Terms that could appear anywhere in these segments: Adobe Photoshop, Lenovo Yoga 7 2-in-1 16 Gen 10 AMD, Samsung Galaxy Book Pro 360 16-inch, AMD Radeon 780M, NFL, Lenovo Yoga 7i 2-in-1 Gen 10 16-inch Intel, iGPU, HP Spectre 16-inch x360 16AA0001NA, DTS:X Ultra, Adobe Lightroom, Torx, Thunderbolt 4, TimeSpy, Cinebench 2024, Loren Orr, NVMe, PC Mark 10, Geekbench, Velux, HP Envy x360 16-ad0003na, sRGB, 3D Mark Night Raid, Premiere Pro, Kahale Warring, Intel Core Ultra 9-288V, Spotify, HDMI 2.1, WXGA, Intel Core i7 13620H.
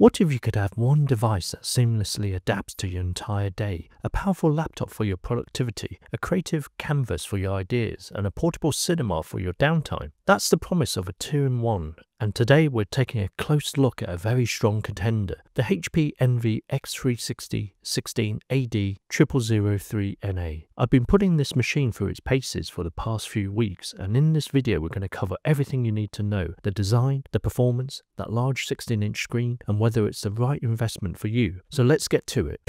What if you could have one device that seamlessly adapts to your entire day, a powerful laptop for your productivity, a creative canvas for your ideas, and a portable cinema for your downtime? That's the promise of a 2-in-1, and today we're taking a close look at a very strong contender, the HP Envy x360 16-ad0003na. I've been putting this machine through its paces for the past few weeks, and in this video we're going to cover everything you need to know: the design, the performance, that large 16-inch screen, and whether it's the right investment for you. So let's get to it.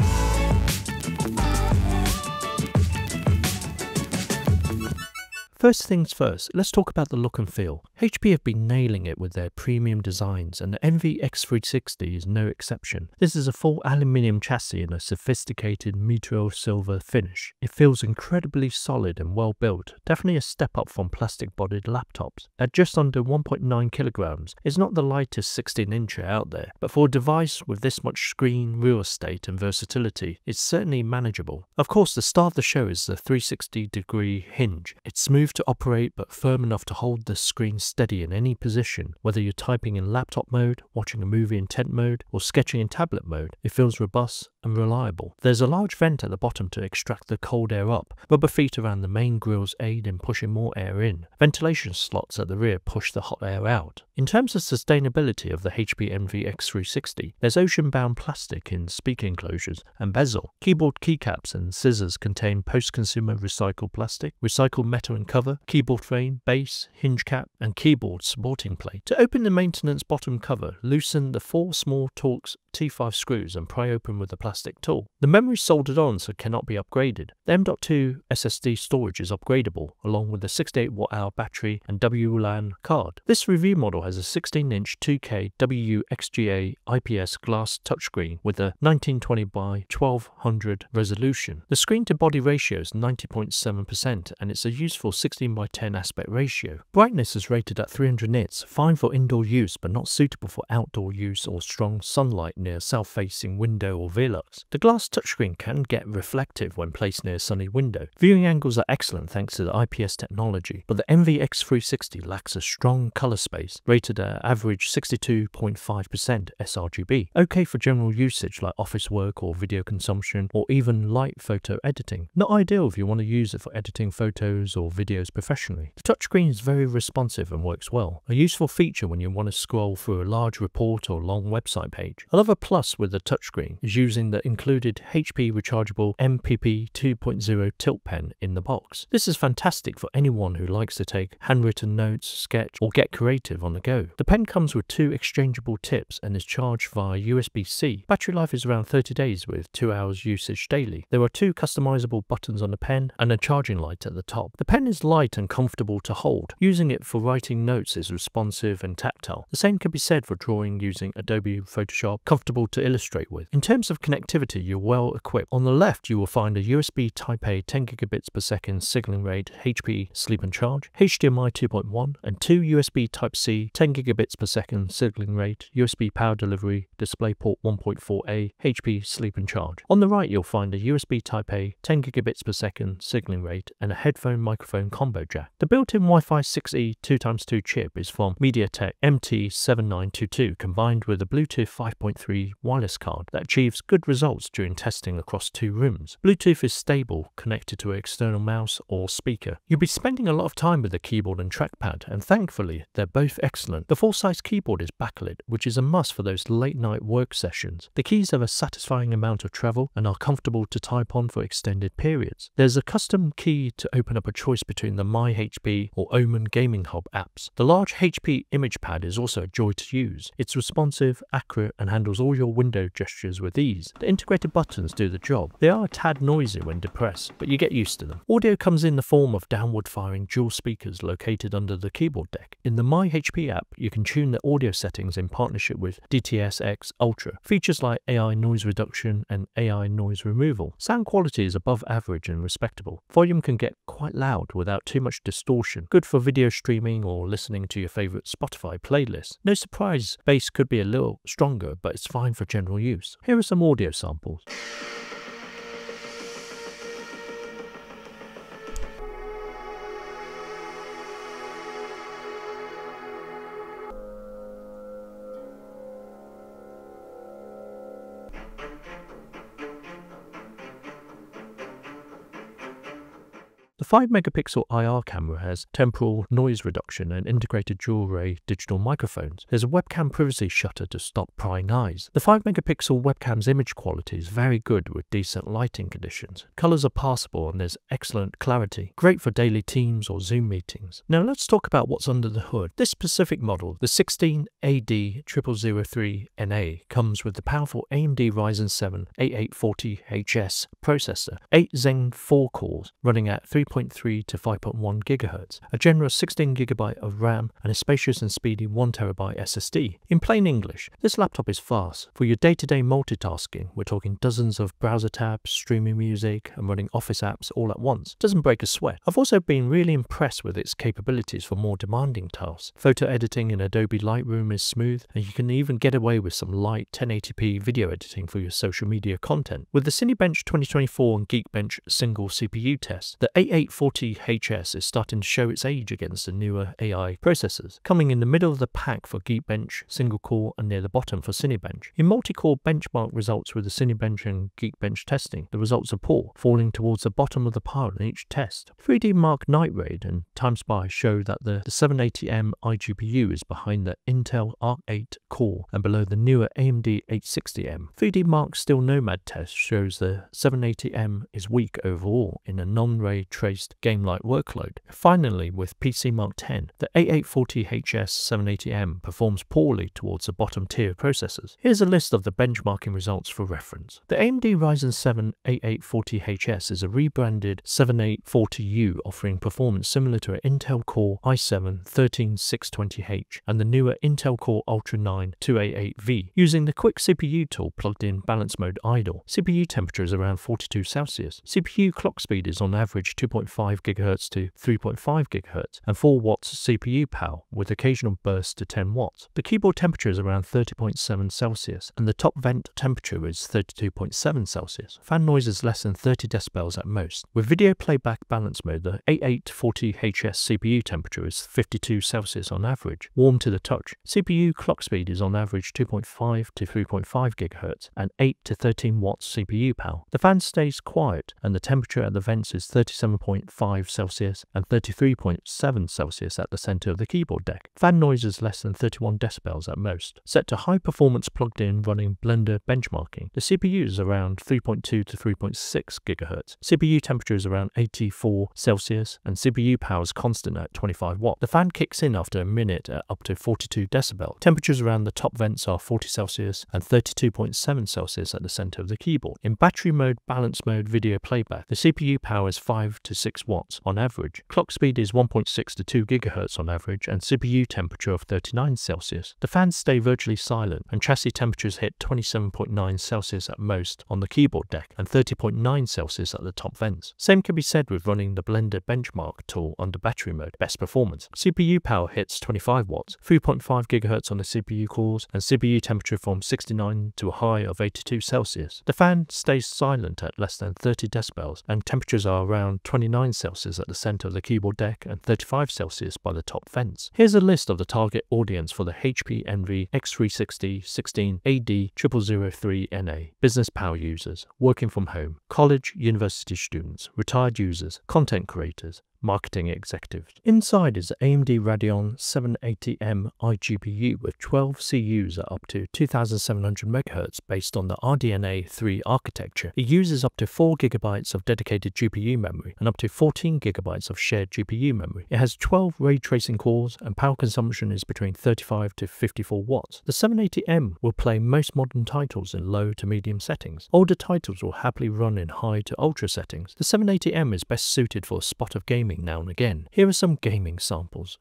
First things first, let's talk about the look and feel. HP have been nailing it with their premium designs, and the Envy X360 is no exception. This is a full aluminium chassis in a sophisticated meteor silver finish. It feels incredibly solid and well built, definitely a step up from plastic bodied laptops. At just under 1.9 kilograms, it's not the lightest 16-incher out there, but for a device with this much screen, real estate and versatility, it's certainly manageable. Of course, the star of the show is the 360-degree hinge. It's smooth to operate but firm enough to hold the screen steady in any position. Whether you're typing in laptop mode, watching a movie in tent mode, or sketching in tablet mode, it feels robust and reliable. There's a large vent at the bottom to extract the cold air up. Rubber feet around the main grills aid in pushing more air in. Ventilation slots at the rear push the hot air out. In terms of sustainability of the HP Envy X360, there's ocean-bound plastic in speaker enclosures and bezel. Keyboard keycaps and scissors contain post-consumer recycled plastic, recycled metal and cover, keyboard frame, base, hinge cap, and keyboard supporting plate. To open the maintenance bottom cover, loosen the four small Torx T5 screws and pry open with a plastic tool. The memory is soldered on so cannot be upgraded. The M.2 SSD storage is upgradable, along with the 68 Wh battery and WLAN card. This review model has a 16-inch 2K WXGA IPS glass touchscreen with a 1920 by 1200 resolution. The screen-to-body ratio is 90.7%, and it's a useful 16 by 10 aspect ratio. Brightness is rated at 300 nits, fine for indoor use but not suitable for outdoor use or strong sunlight near south-facing window or Velux. The glass touchscreen can get reflective when placed near a sunny window. Viewing angles are excellent thanks to the IPS technology, but the Envy X360 lacks a strong colour space, rated at average 62.5% sRGB. Okay for general usage like office work or video consumption, or even light photo editing. Not ideal if you want to use it for editing photos or videos professionally. The touchscreen is very responsive and works well, a useful feature when you want to scroll through a large report or long website page. Another plus with the touchscreen is using the included HP rechargeable MPP 2.0 tilt pen in the box. This is fantastic for anyone who likes to take handwritten notes, sketch, or get creative on the go. The pen comes with two exchangeable tips and is charged via USB-C. Battery life is around 30 days with 2 hours usage daily. There are two customizable buttons on the pen and a charging light at the top. The pen is light and comfortable to hold. Using it for writing notes is responsive and tactile. The same can be said for drawing using Adobe Photoshop, comfortable to illustrate with. In terms of connectivity, you're well equipped. On the left, you will find a USB Type-A 10 gigabits per second signaling rate HP Sleep and Charge, HDMI 2.1, and two USB Type-C 10 gigabits per second signaling rate, USB Power Delivery, DisplayPort 1.4a, HP Sleep and Charge. On the right, you'll find a USB Type-A 10 gigabits per second signaling rate and a headphone microphone combo jack. The built-in Wi-Fi 6E 2x2 chip is from MediaTek MT7922 combined with a Bluetooth 5.3 wireless card that achieves good results during testing across two rooms. Bluetooth is stable, connected to an external mouse or speaker. You'll be spending a lot of time with the keyboard and trackpad, and thankfully they're both excellent. The full-size keyboard is backlit, which is a must for those late-night work sessions. The keys have a satisfying amount of travel and are comfortable to type on for extended periods. There's a custom key to open up a choice between the My HP or Omen Gaming Hub apps. The large HP image pad is also a joy to use. It's responsive, accurate, and handles all your window gestures with ease. The integrated buttons do the job. They are a tad noisy when depressed, but you get used to them. Audio comes in the form of downward-firing dual speakers located under the keyboard deck. In the My HP app, you can tune the audio settings in partnership with DTS:X Ultra. Features like AI noise reduction and AI noise removal. Sound quality is above average and respectable. Volume can get quite loud without too much distortion. Good for video streaming or listening to your favorite Spotify playlist. No surprise, bass could be a little stronger, but it's fine for general use. Here are some audio samples. 5-megapixel IR camera has temporal noise reduction and integrated dual-ray digital microphones. There's a webcam privacy shutter to stop prying eyes. The 5-megapixel webcam's image quality is very good with decent lighting conditions. Colors are passable and there's excellent clarity. Great for daily Teams or Zoom meetings. Now let's talk about what's under the hood. This specific model, the 16-ad0003na, comes with the powerful AMD Ryzen 7 8840HS processor, 8 Zen 4 cores running at 3.3 to 5.1 GHz, a generous 16GB of RAM and a spacious and speedy 1TB SSD. In plain English, this laptop is fast. For your day-to-day multitasking, we're talking dozens of browser tabs, streaming music and running office apps all at once. Doesn't break a sweat. I've also been really impressed with its capabilities for more demanding tasks. Photo editing in Adobe Lightroom is smooth and you can even get away with some light 1080p video editing for your social media content. With the Cinebench 2024 and Geekbench single CPU test, the 8840HS is starting to show its age against the newer AI processors, coming in the middle of the pack for Geekbench single core and near the bottom for Cinebench. In multi-core benchmark results with the Cinebench and Geekbench testing, the results are poor, falling towards the bottom of the pile in each test. 3D Mark Night Raid and TimeSpy show that the 780M iGPU is behind the Intel R8 core and below the newer AMD 860M. 3D Mark's Still Nomad test shows the 780M is weak overall in a non-ray traced game-like workload. Finally, with PC Mark 10, the 8840HS 780M performs poorly towards the bottom tier processors. Here's a list of the benchmarking results for reference. The AMD Ryzen 7 8840HS is a rebranded 7840U offering performance similar to an Intel Core i7 13620H and the newer Intel Core Ultra 9-288V. Using the quick CPU tool plugged in balance mode idle, CPU temperature is around 42 Celsius. CPU clock speed is on average 2.5 GHz to 3.5 GHz and 4 watts CPU power with occasional bursts to 10 watts. The keyboard temperature is around 30.7 Celsius and the top vent temperature is 32.7 Celsius. Fan noise is less than 30 decibels at most. With video playback balance mode, the 8840HS CPU temperature is 52 Celsius on average, warm to the touch. CPU clock speed is on average 2.5 to 3.5 GHz and 8 to 13 watts CPU power. The fan stays quiet and the temperature at the vents is 37.5 Celsius and 33.7 Celsius at the center of the keyboard deck. Fan noise is less than 31 decibels at most. Set to high performance plugged in running Blender benchmarking. The CPU is around 3.2 to 3.6 GHz. CPU temperature is around 84 Celsius and CPU power is constant at 25 watts. The fan kicks in after a minute at up to 42 decibels. Temperatures around the top vents are 40 Celsius and 32.7 Celsius at the center of the keyboard. In battery mode, balance mode, video playback, the CPU power is 5 to 6 watts on average. Clock speed is 1.6 to 2 GHz on average and CPU temperature of 39 Celsius. The fans stay virtually silent and chassis temperatures hit 27.9 Celsius at most on the keyboard deck and 30.9 Celsius at the top vents. Same can be said with running the Blender benchmark tool under battery mode. Best performance. CPU power hits 25 watts, 3.5 GHz on the CPU cores and CPU temperature from 69 to a high of 82 Celsius. The fan stays silent at less than 30 decibels and temperatures are around 29 Celsius at the center of the keyboard deck and 35 Celsius by the top vents. Here's a list of the target audience for the HP Envy x360 16-ad0003na. Business power users, working from home, college, university students, retired users, content creators, marketing executives. Inside is the AMD Radeon 780M iGPU with 12 CUs at up to 2700 MHz based on the RDNA3 architecture. It uses up to 4 GB of dedicated GPU memory and up to 14 GB of shared GPU memory. It has 12 ray tracing cores and power consumption is between 35 to 54 watts. The 780M will play most modern titles in low to medium settings. Older titles will happily run in high to ultra settings. The 780M is best suited for a spot of gaming now and again. Here are some gaming samples.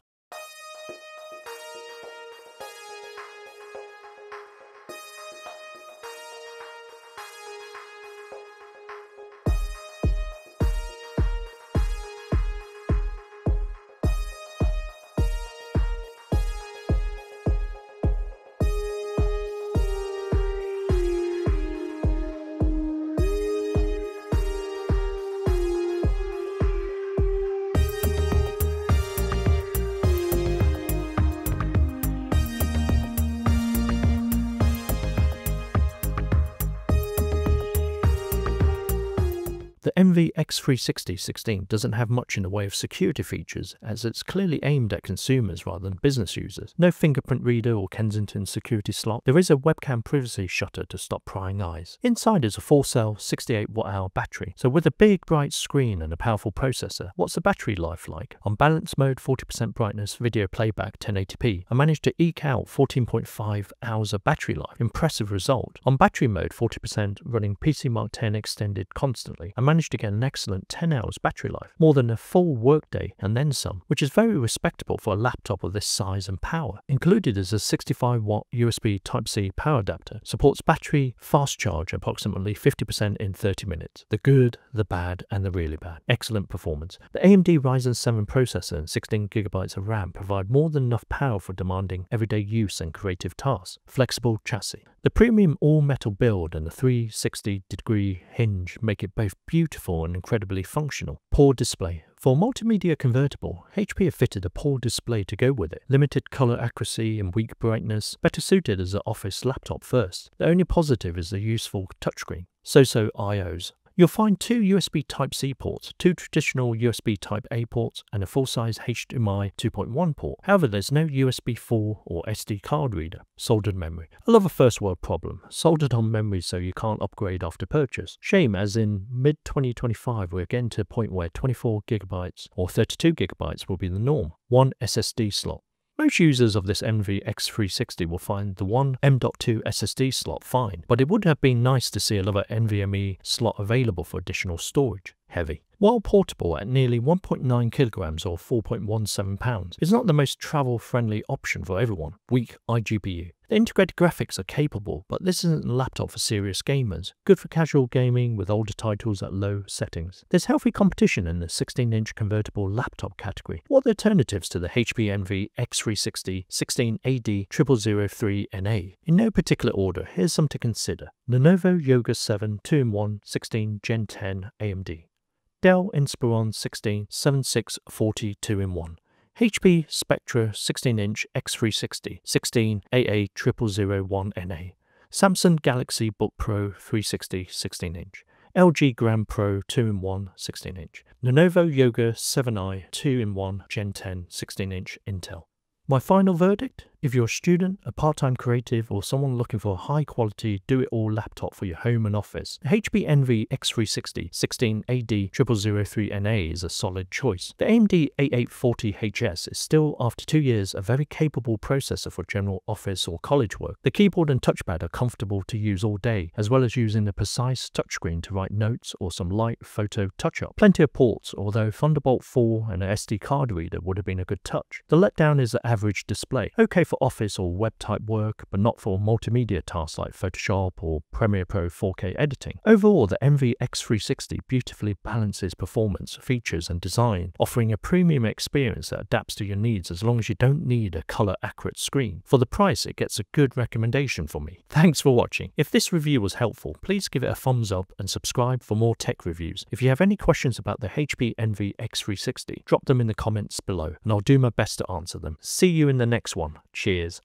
The Envy x360 16 doesn't have much in the way of security features, as it's clearly aimed at consumers rather than business users. No fingerprint reader or Kensington security slot. There is a webcam privacy shutter to stop prying eyes. Inside is a 4-cell 68Wh battery, so with a big bright screen and a powerful processor, what's the battery life like? On balance mode, 40% brightness, video playback 1080p, I managed to eke out 14.5 hours of battery life. Impressive result. On battery mode 40%, running PC Mark 10 extended constantly, I managed to get an excellent 10 hours battery life, more than a full workday and then some, which is very respectable for a laptop of this size and power. Included is a 65W USB Type-C power adapter, supports battery fast charge approximately 50% in 30 minutes. The good, the bad and the really bad. Excellent performance. The AMD Ryzen 7 processor and 16GB of RAM provide more than enough power for demanding everyday use and creative tasks. Flexible chassis. The premium all-metal build and the 360-degree hinge make it both beautiful and incredibly functional. Poor display. For a multimedia convertible, HP have fitted a poor display to go with it. Limited color accuracy and weak brightness, better suited as an office laptop first. The only positive is the useful touchscreen. So-so IOs. You'll find two USB Type-C ports, two traditional USB Type-A ports, and a full-size HDMI 2.1 port. However, there's no USB 4 or SD card reader. Soldered memory. I love a first-world problem. Soldered on memory so you can't upgrade after purchase. Shame, as in mid-2025 we're getting to a point where 24GB or 32GB will be the norm. One SSD slot. Most users of this Envy X360 will find the one M.2 SSD slot fine, but it would have been nice to see another NVMe slot available for additional storage. Heavy. While portable at nearly 1.9 kilograms or 4.17 pounds, it's not the most travel-friendly option for everyone. Weak iGPU. The integrated graphics are capable, but this isn't a laptop for serious gamers. Good for casual gaming with older titles at low settings. There's healthy competition in the 16-inch convertible laptop category. What are the alternatives to the HP Envy X360 16-ad0003na? In no particular order, here's some to consider. Lenovo Yoga 7 2-in-1 16 Gen 10 AMD. Dell Inspiron 16 7640 2-in-1. HP Spectre 16-inch x360 16AA0001NA. Samsung Galaxy Book Pro 360 16-inch. LG Gram Pro 2-in-1 16-inch. Lenovo Yoga 7i 2-in-1 Gen 10 16-inch Intel. My final verdict? If you're a student, a part-time creative, or someone looking for a high-quality, do-it-all laptop for your home and office, the HP Envy X360 16-ad0003na is a solid choice. The AMD 8840HS is still, after 2 years, a very capable processor for general office or college work. The keyboard and touchpad are comfortable to use all day, as well as using a precise touchscreen to write notes or some light photo touch-up. Plenty of ports, although Thunderbolt 4 and an SD card reader would have been a good touch. The letdown is the average display. Okay for office or web-type work, but not for multimedia tasks like Photoshop or Premiere Pro 4K editing. Overall, the Envy X360 beautifully balances performance, features and design, offering a premium experience that adapts to your needs as long as you don't need a color-accurate screen. For the price, it gets a good recommendation from me. Thanks for watching. If this review was helpful, please give it a thumbs up and subscribe for more tech reviews. If you have any questions about the HP Envy X360, drop them in the comments below, and I'll do my best to answer them. See you in the next one. Cheers.